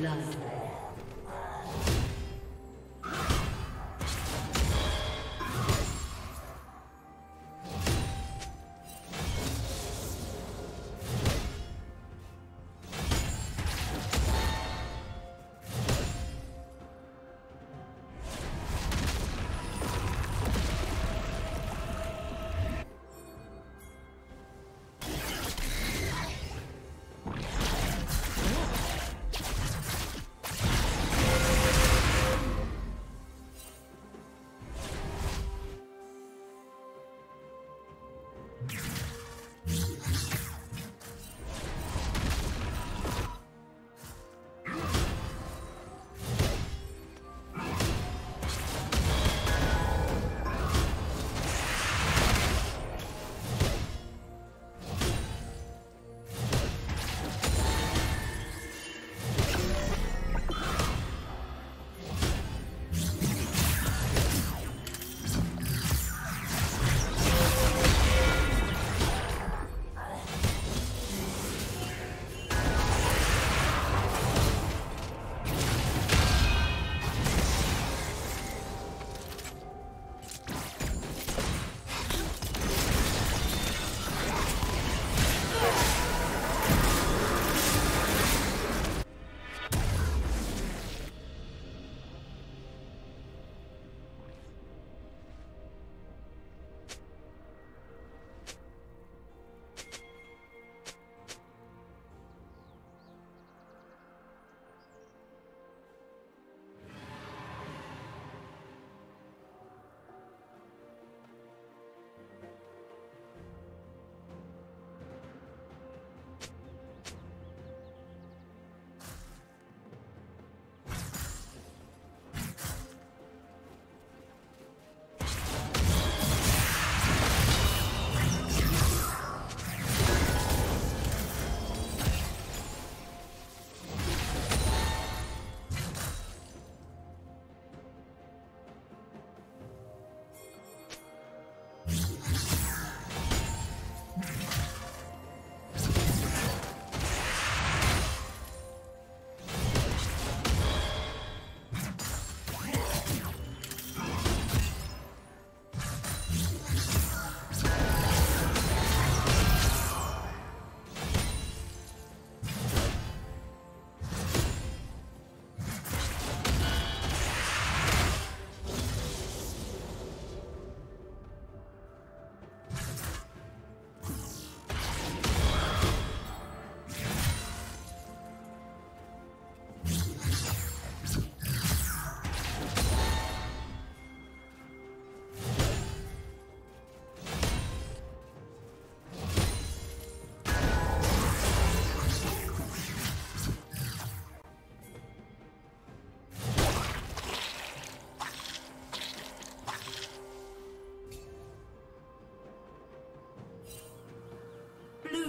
blood.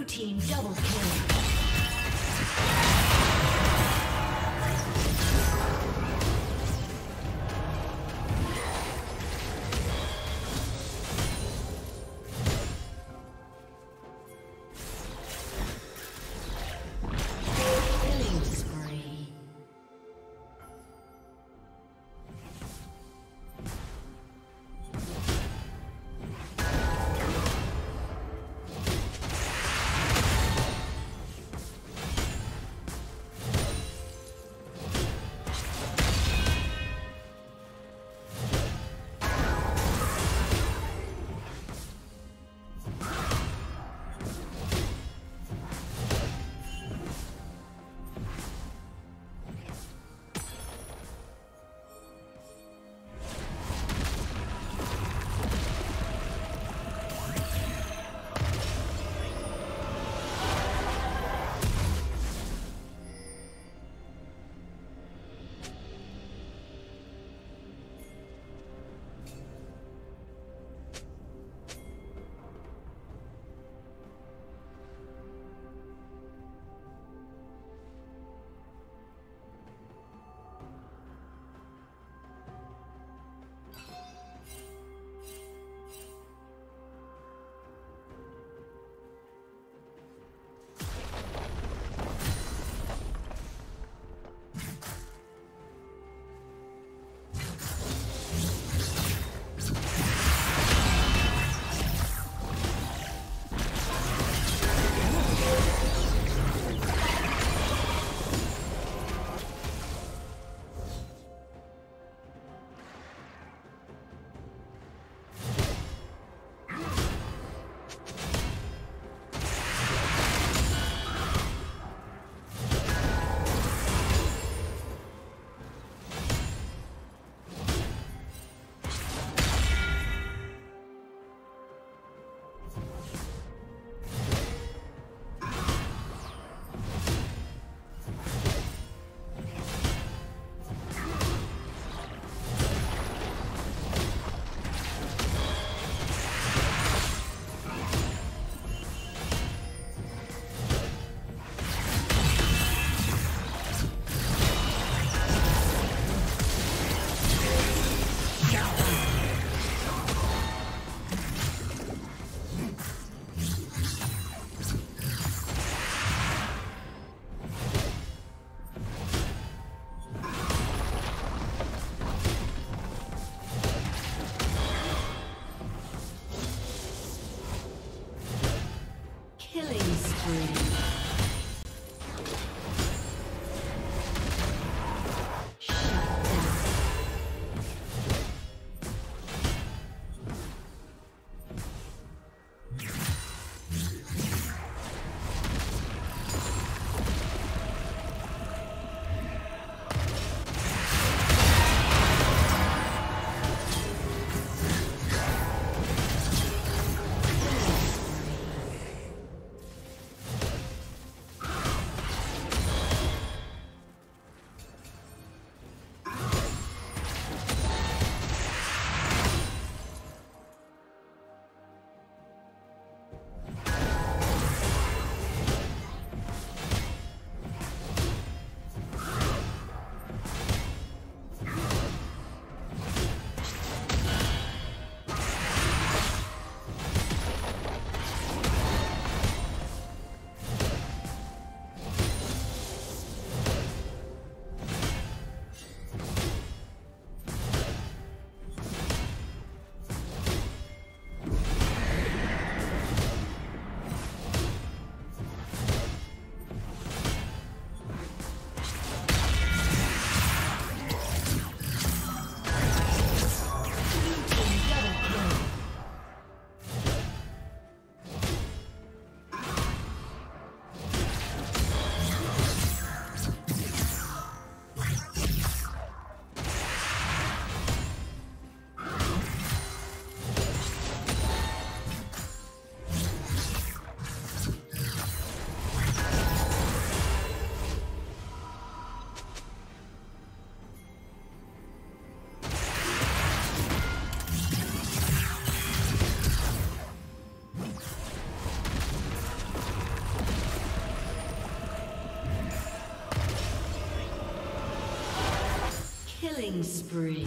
Team double kill. Killing spree.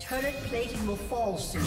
Turret plating will fall soon.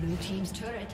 Blue team's turret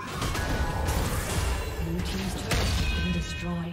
Blue team's turret has been destroyed.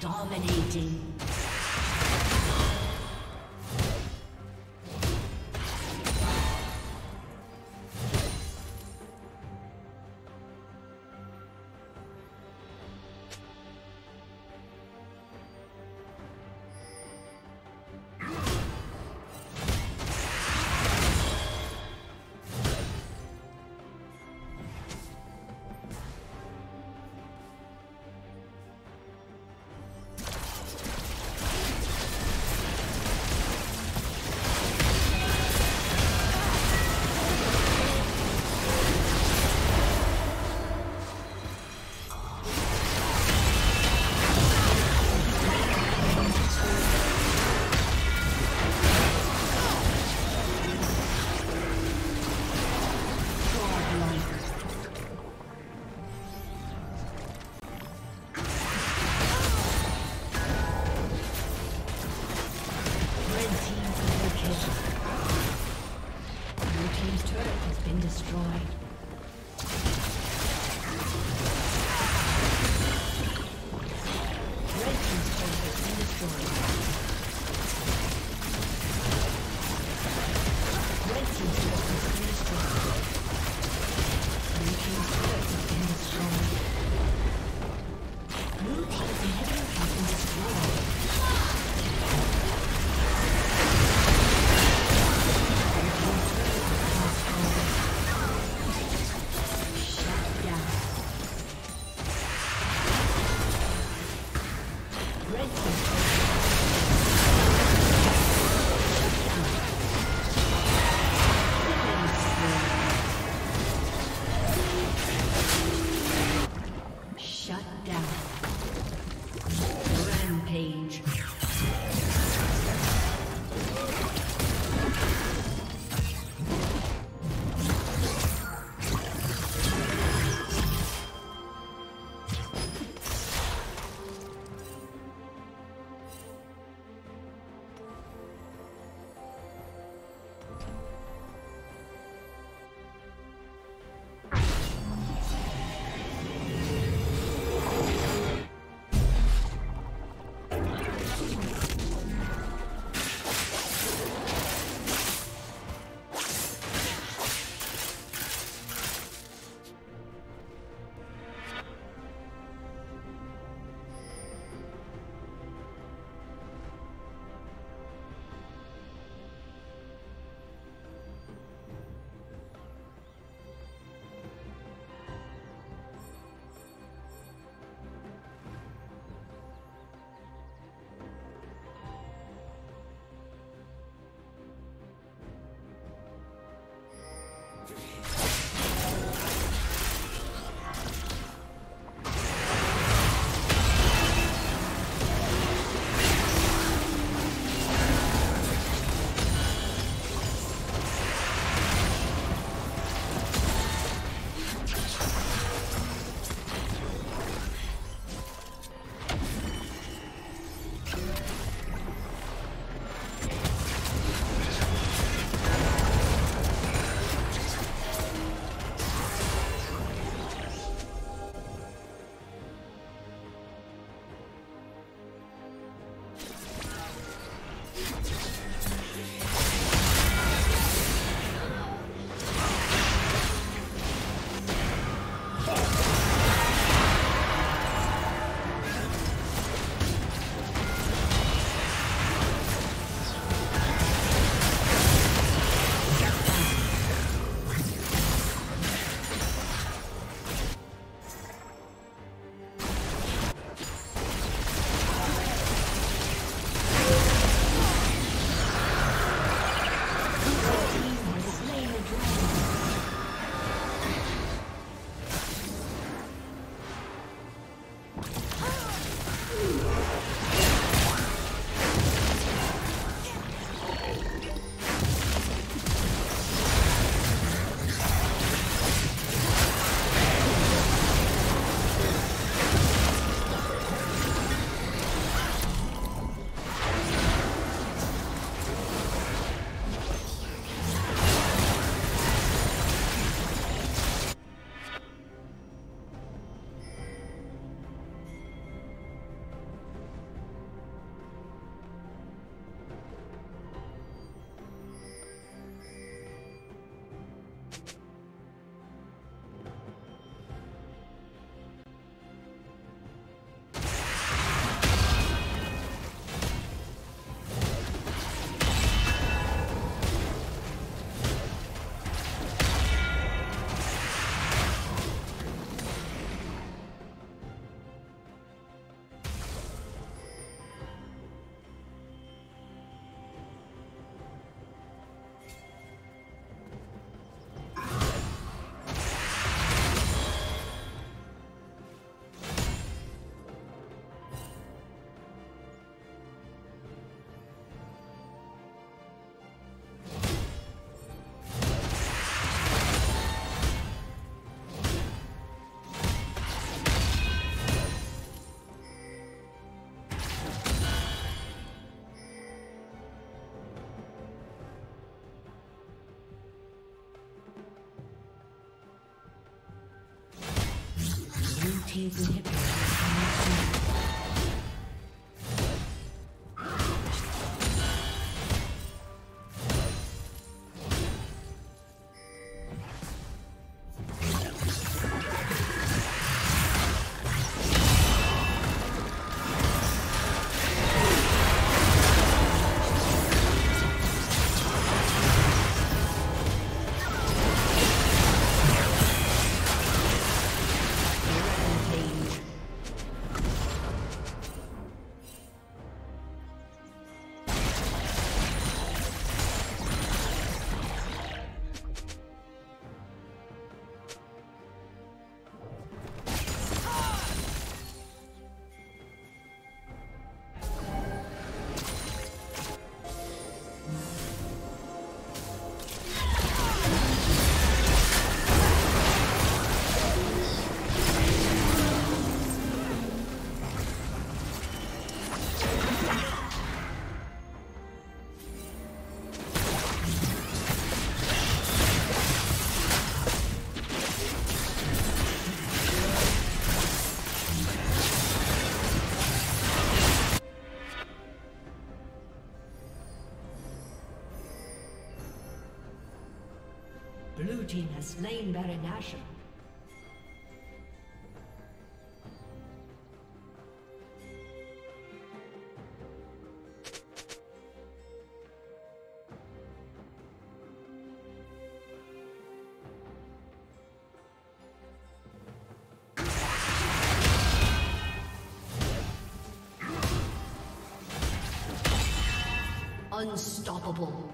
Dominating. Red team. team's inhibitor has been destroyed. Blue team has slain Baron Nashor. Unstoppable.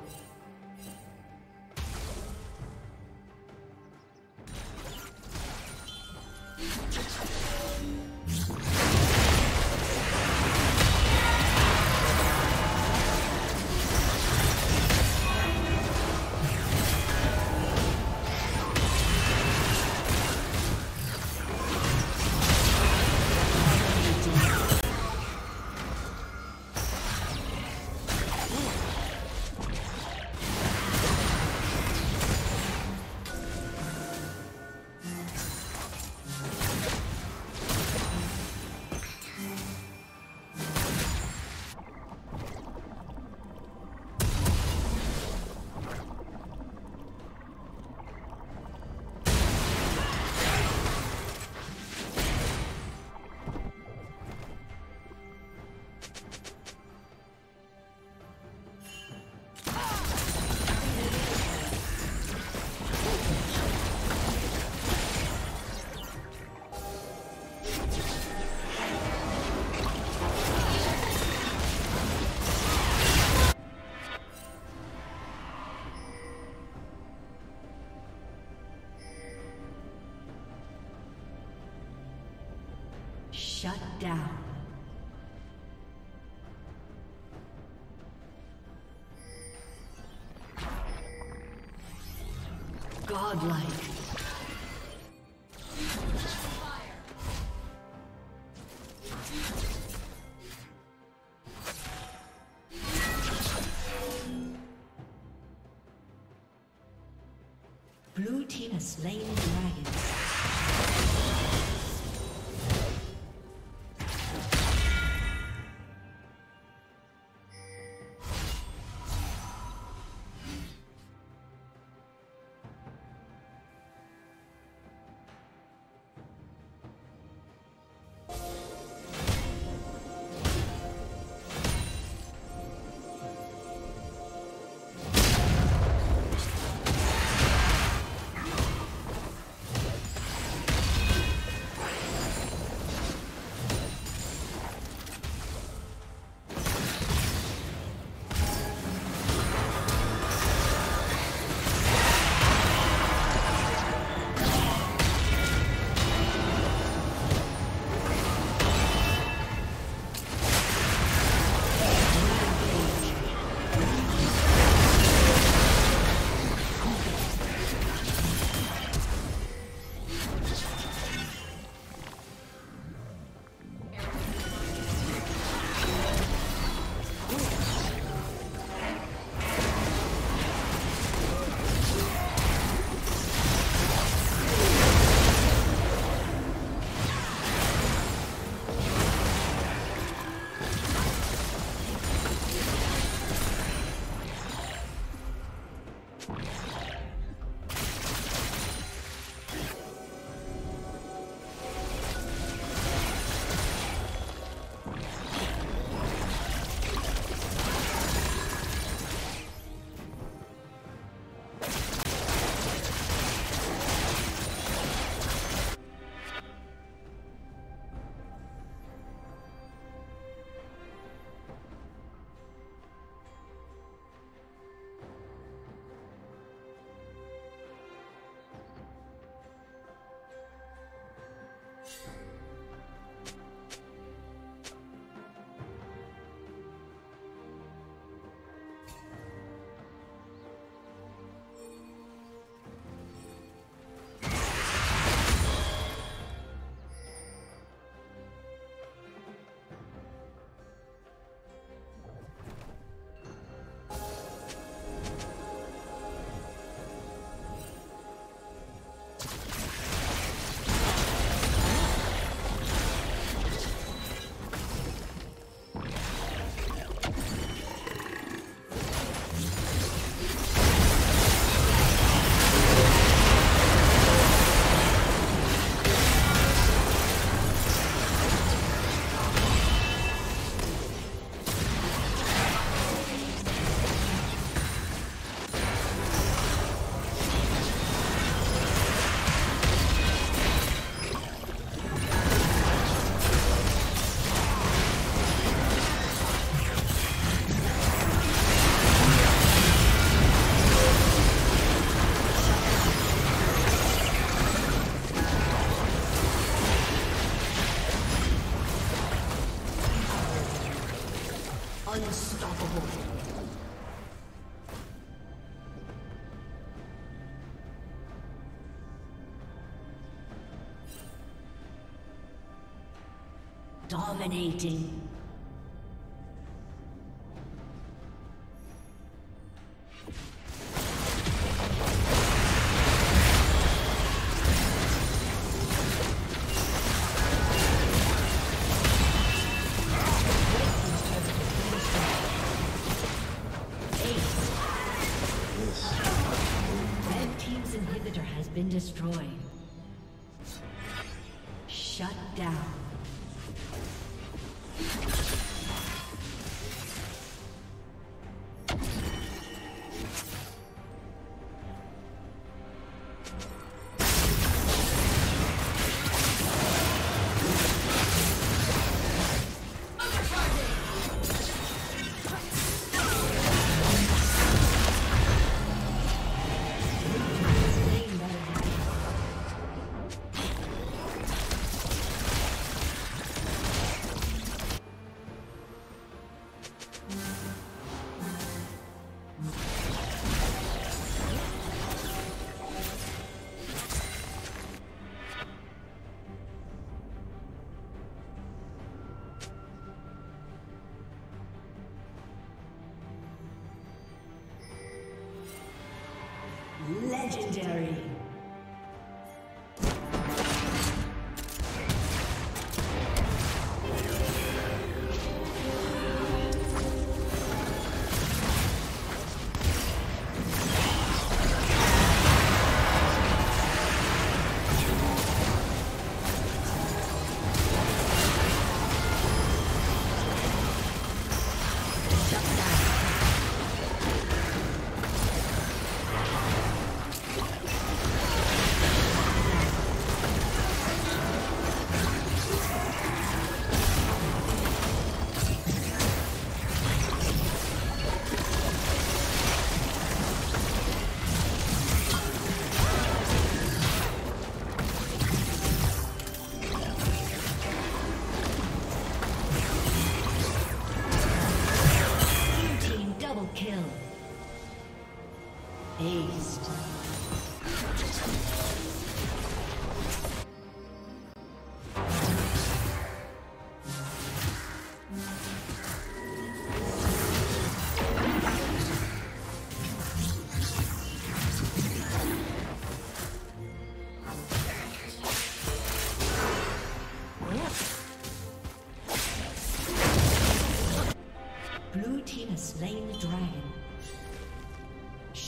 Shut down. Godlike. Blue team has slain the dragon. Dominating. Red team's inhibitor has been destroyed. Shut down. Legendary.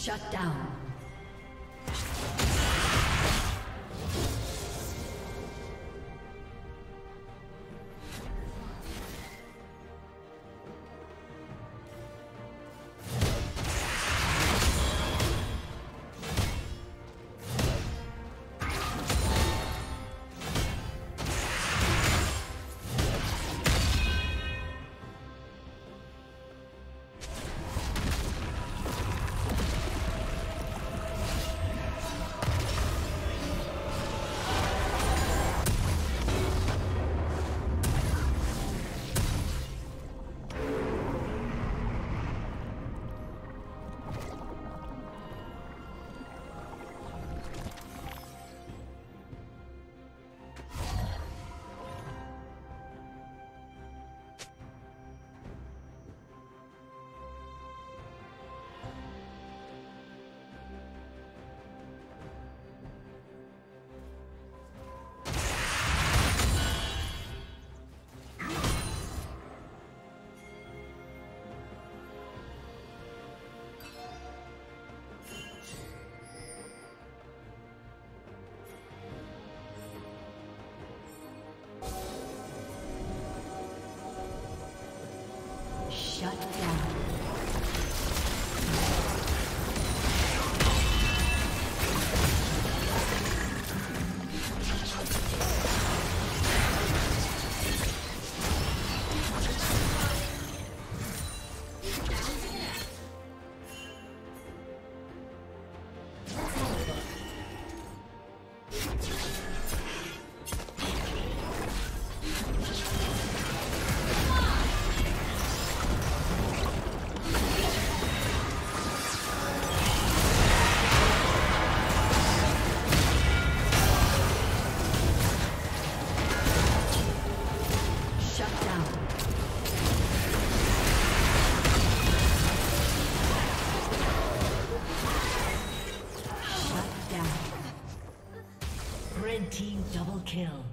Shut down. Shut down. Double kill.